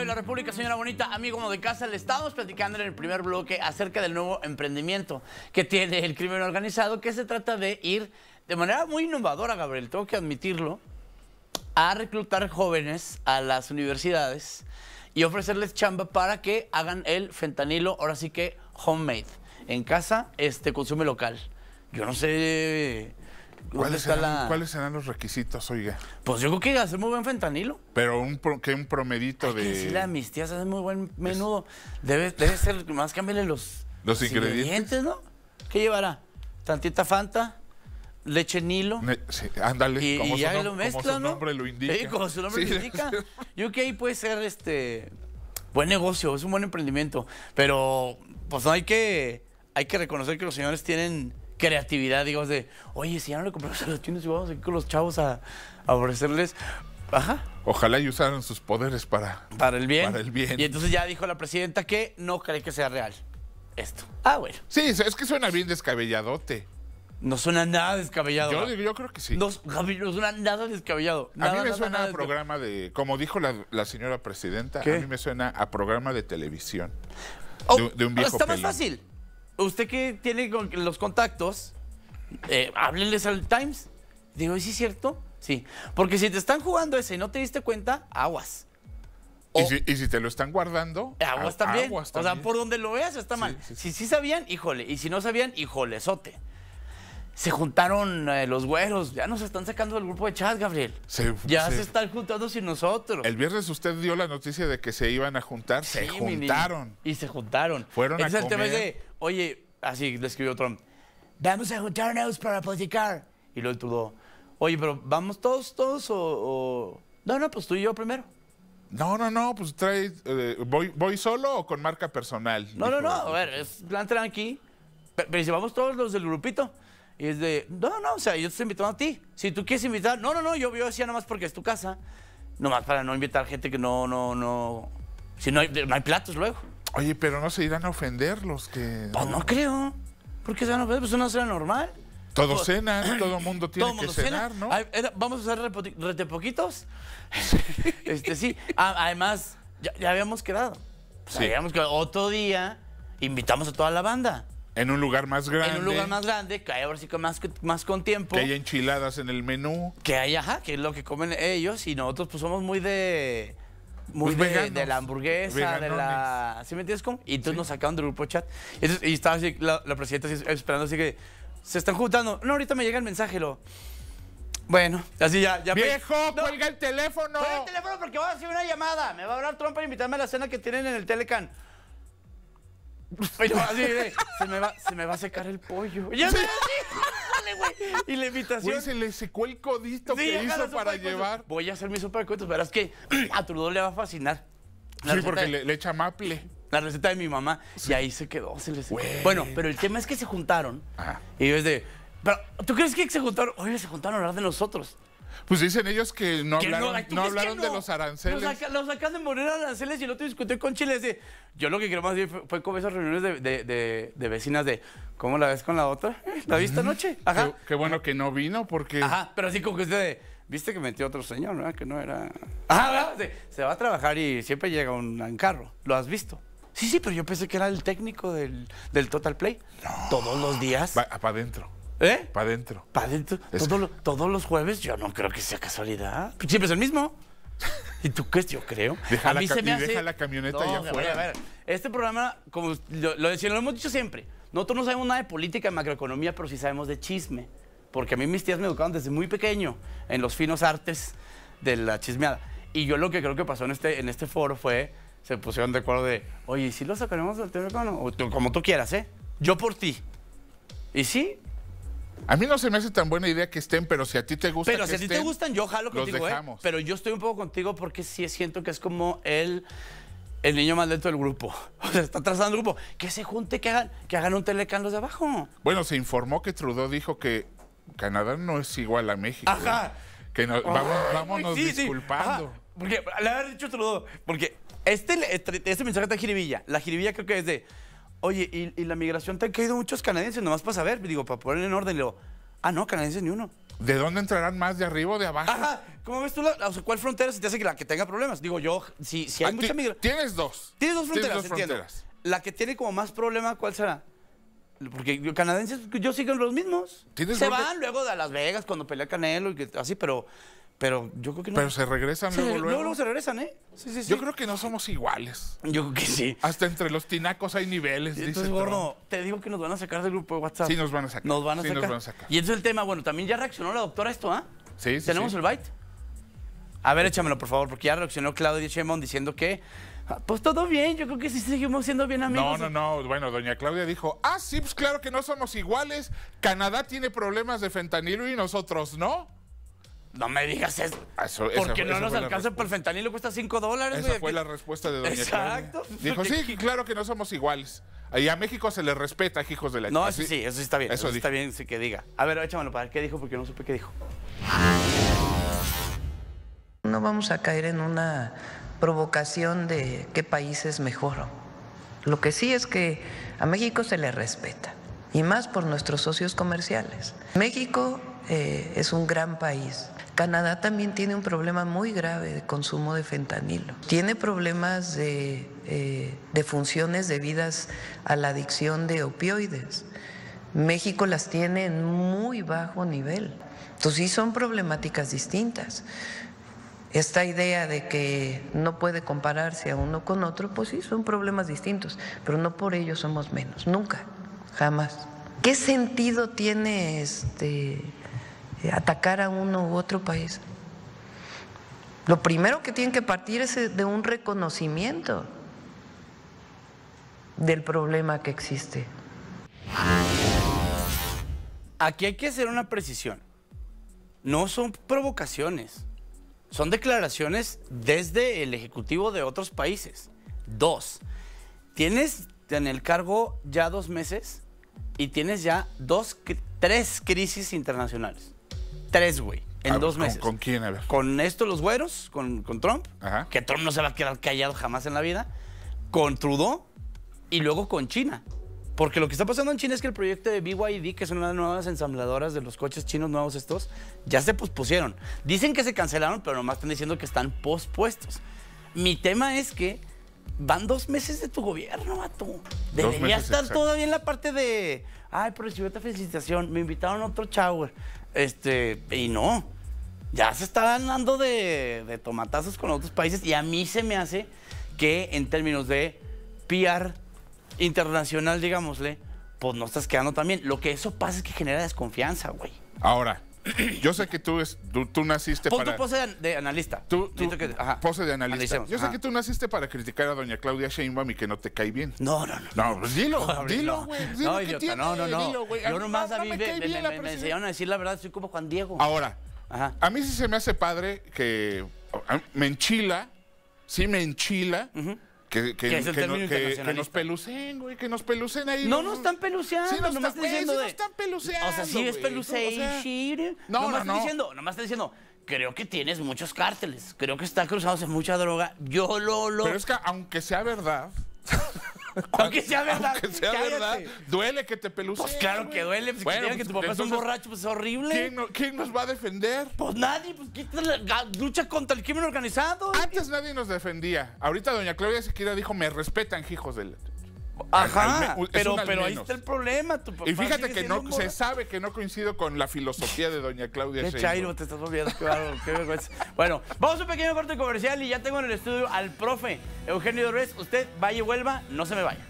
de la República, señora bonita, amigo de casa. Le estábamos platicando en el primer bloque acerca del nuevo emprendimiento que tiene el crimen organizado, que se trata de ir de manera muy innovadora, Gabriel, tengo que admitirlo, a reclutar jóvenes a las universidades y ofrecerles chamba para que hagan el fentanilo, ahora sí que homemade, en casa, consume local. Yo no sé... ¿Cuáles serán los requisitos, oiga? Pues yo creo que hacer muy buen fentanilo. Pero un promedito. Hay que decirle a mis tías, hacer muy buen menudo. Debe ser, más cámbiale los ingredientes, ¿no? ¿Qué llevará? Tantita Fanta, leche Nilo. Sí, ándale. Y ya lo mezcla, ¿no? Como su nombre lo indica. Sí, como su nombre lo indica. Yo creo que ahí puede ser buen negocio, es un buen emprendimiento. Pero pues no hay que reconocer que los señores tienen... creatividad, digamos, de, oye, si ya no le compramos a los chinos y vamos aquí con los chavos a ofrecerles, ajá. Ojalá y usaran sus poderes para el bien. Y entonces ya dijo la presidenta que no cree que sea real esto. Ah, bueno. Sí, es que suena bien descabelladote. No suena nada descabellado. Yo creo que sí. No suena nada descabellado. A mí me suena a programa de, como dijo la señora presidenta, ¿qué? A mí me suena a programa de televisión. Oh, de un viejo está pelón. Más fácil. Usted que tiene los contactos, háblenles al Times. Digo, ¿sí es cierto? Sí. Porque si te están jugando ese y no te diste cuenta, aguas. O, ¿Y si te lo están guardando? Aguas también. Aguas también. O sea, por donde lo veas está mal. Sí, sí, sí. Si sí sabían, híjole. Y si no sabían, híjolesote. Se juntaron los güeros, ya nos están sacando del grupo de chat, Gabriel. Se están juntando sin nosotros. El viernes usted dio la noticia de que se iban a juntar, sí, se juntaron. Y se juntaron. Fueron a comer. De, oye, así le escribió Trump, vamos a juntarnos para platicar. Y luego Trudeau, oye, pero ¿vamos todos o...? No, pues tú y yo primero. No, pues trae... ¿voy solo o con marca personal? No, a ver, es plan tranqui. Pero si vamos todos los del grupito... Y es de, no, o sea, yo te estoy invitando a ti. Si tú quieres invitar, no, yo decía nomás porque es tu casa. Nomás para no invitar gente que no. Si no hay platos luego. Oye, pero no se irán a ofender los que... Pues no creo. ¿Por qué se van a ofender? Pues una cena normal. Todos cenan, todo el mundo tiene que cenar, ¿no? Vamos a hacer retepoquitos. Sí, además, ya habíamos quedado. Pues sí. Habíamos quedado. Otro día invitamos a toda la banda. En un lugar más grande. Que hay ahora sí más con tiempo. Que haya enchiladas en el menú. Que haya, ajá, que es lo que comen ellos. Y nosotros pues somos muy de la hamburguesa, veganones. ¿Sí me entiendes cómo? Y entonces nos sacaron del grupo chat. Y estaba así, la presidenta así, esperando, así que se están juntando. No, ahorita me llega el mensaje, bueno, así ya. ¡Viejo, cuelga el teléfono! ¡Cuelga el teléfono porque voy a hacer una llamada! Me va a hablar Trump para invitarme a la cena que tienen en el Telecan. Pero así, se me va a secar el pollo. Ya me dale, güey. Y la invitación. Güey, se le secó el codito que hizo para llevar. Voy a hacer mi sopa de cuentos. Verás que a Trudeau le va a fascinar. Sí, porque le echa maple. La receta de mi mamá. Sí. Y ahí se quedó. Se le secó. Bueno, pero el tema es que se juntaron. Ajá. Y es de. Pero, ¿tú crees que se juntaron? Oye, se juntaron a hablar de nosotros. Pues dicen ellos que no hablaron de los aranceles. Los sacan de morir aranceles y el otro discutió con Chile. Yo lo que quiero más bien fue con esas reuniones de vecinas de ¿cómo la ves con la otra? ¿La viste anoche? Ajá. Qué bueno que no vino porque... Ajá, pero así como que usted viste que metió otro señor, ¿verdad? Que no era... Ajá, se va a trabajar y siempre llega un carro. ¿Lo has visto? Sí, pero yo pensé que era el técnico del Total Play. No. Todos los días. Para adentro. ¿Eh? Para adentro. Todos los jueves, yo no creo que sea casualidad. Siempre es el mismo. ¿Y tú qué? Yo creo. A mí se me hace... Deja la camioneta allá afuera. A ver, este programa, como lo hemos dicho siempre, nosotros no sabemos nada de política, de macroeconomía, pero sí sabemos de chisme. Porque a mí mis tías me educaron desde muy pequeño en los finos artes de la chismeada. Y yo lo que creo que pasó en este foro fue, se pusieron de acuerdo de, oye, ¿y si lo sacaremos del teléfono? O como tú quieras, ¿eh? Yo por ti. ¿Y sí? A mí no se me hace tan buena idea que estén, pero si a ti te gustan... Pero si a ti te gustan, yo jalo contigo, pero yo estoy un poco contigo porque sí siento que es como el niño más lento del grupo. O sea, está trazando el grupo. Que se junte, que hagan un Telecan los de abajo. Bueno, se informó que Trudeau dijo que Canadá no es igual a México. Ajá. Que vámonos disculpando. Sí. Porque le había dicho Trudeau, porque este mensaje está en jiribilla. La jiribilla creo que es de... Oye, ¿y la migración te han caído muchos canadienses? Nomás para saber, digo, para poner en orden. Ah, no, canadienses ni uno. ¿De dónde entrarán más? ¿De arriba o de abajo? Ajá. ¿Cómo ves tú? O sea, ¿cuál frontera se te hace que la que tenga problemas? Digo yo, si hay mucha migración... Tienes dos fronteras. La que tiene como más problema, ¿cuál será? Porque canadienses, yo siguen los mismos. Se van luego a Las Vegas cuando pelea Canelo y que, así, pero yo creo que no. Pero se regresan luego. Luego se regresan, ¿eh? Sí. Yo creo que no somos iguales. Yo creo que sí. Hasta entre los tinacos hay niveles, entonces, dice gordo, te digo que nos van a sacar del grupo de WhatsApp. Sí, nos van a sacar. Nos van a sacar. Y entonces el tema, bueno, también ya reaccionó la doctora a esto, ¿ah? ¿Eh? Sí. ¿Tenemos el bite? A ver, échamelo, por favor, porque ya reaccionó Claudia Sheinbaum diciendo que... Pues todo bien, yo creo que sí seguimos siendo bien amigos. No, bueno, doña Claudia dijo, ah, sí, pues claro que no somos iguales, Canadá tiene problemas de fentanilo y nosotros no. No me digas eso, porque no nos alcanza para el fentanilo, cuesta $5. Esa fue la respuesta de doña Claudia. Dijo, sí, claro que no somos iguales, ahí a México se le respeta, hijos de la... No, eso sí está bien, eso está bien que diga. A ver, échamelo para ver qué dijo, porque no supe qué dijo. No vamos a caer en una... provocación de qué país es mejor. Lo que sí es que a México se le respeta, y más por nuestros socios comerciales. México es un gran país. Canadá también tiene un problema muy grave de consumo de fentanilo. Tiene problemas de funciones debidas a la adicción de opioides. México las tiene en muy bajo nivel. Entonces sí son problemáticas distintas. Esta idea de que no puede compararse a uno con otro, pues sí, son problemas distintos, pero no por ello somos menos, nunca, jamás. ¿Qué sentido tiene atacar a uno u otro país? Lo primero que tienen que partir es de un reconocimiento del problema que existe. Aquí hay que hacer una precisión, no son provocaciones. Son declaraciones desde el Ejecutivo de otros países. Dos, tienes en el cargo ya 2 meses y tienes ya tres crisis internacionales. 3, güey, en 2 meses. ¿Con quién? A ver. Con esto, los güeros, con Trump, ajá, que Trump no se va a quedar callado jamás en la vida, con Trudeau y luego con China. Porque lo que está pasando en China es que el proyecto de BYD, que son las nuevas ensambladoras de los coches chinos nuevos estos, ya se pospusieron. Dicen que se cancelaron, pero nomás están diciendo que están pospuestos. Mi tema es que van 2 meses de tu gobierno, vato. Debería estar todavía en la parte de... Ay, pero recibí otra felicitación, me invitaron a otro shower. Y no. Ya se están dando de tomatazos con otros países. Y a mí se me hace que en términos de PR... internacional, digámosle, pues no estás quedando tan bien. Lo que eso pasa es que genera desconfianza, güey. Ahora, yo sé que tú naciste para... Pon tu pose de analista. Yo sé que tú naciste para criticar a doña Claudia Sheinbaum y que no te cae bien. No. Dilo, güey. No, idiota, no. Yo nomás a mí me enseñaron a decir la verdad, soy como Juan Diego. Ahora, ajá, a mí sí se me hace padre que... Me enchila... Uh-huh. Que nos pelucen, güey, que nos pelucen ahí. No están peluceando, sí, nomás están diciendo de... No están peluceando, o sea, sí es peluceir. Nomás están diciendo, creo que tienes muchos cárteles, creo que está cruzándose mucha droga, yo lo... Pero es que aunque sea verdad... Aunque sea verdad, duele que te pelucen. Pues claro que duele. Si bueno, que tu papá entonces, es un borracho, pues es horrible. ¿Quién nos va a defender? Pues nadie, pues lucha contra el crimen organizado. Antes nadie nos defendía. Ahorita doña Claudia siquiera dijo, me respetan, hijos del... Ajá, pero ahí está el problema. Tu papá, y fíjate que no se sabe que no coincido con la filosofía de doña Claudia Sheinbaum. Chairo, te estás olvidando, qué vergüenza. Bueno, vamos a un pequeño corte comercial y ya tengo en el estudio al profe Eugenio Dorrez. Usted vaya y vuelva, no se me vaya.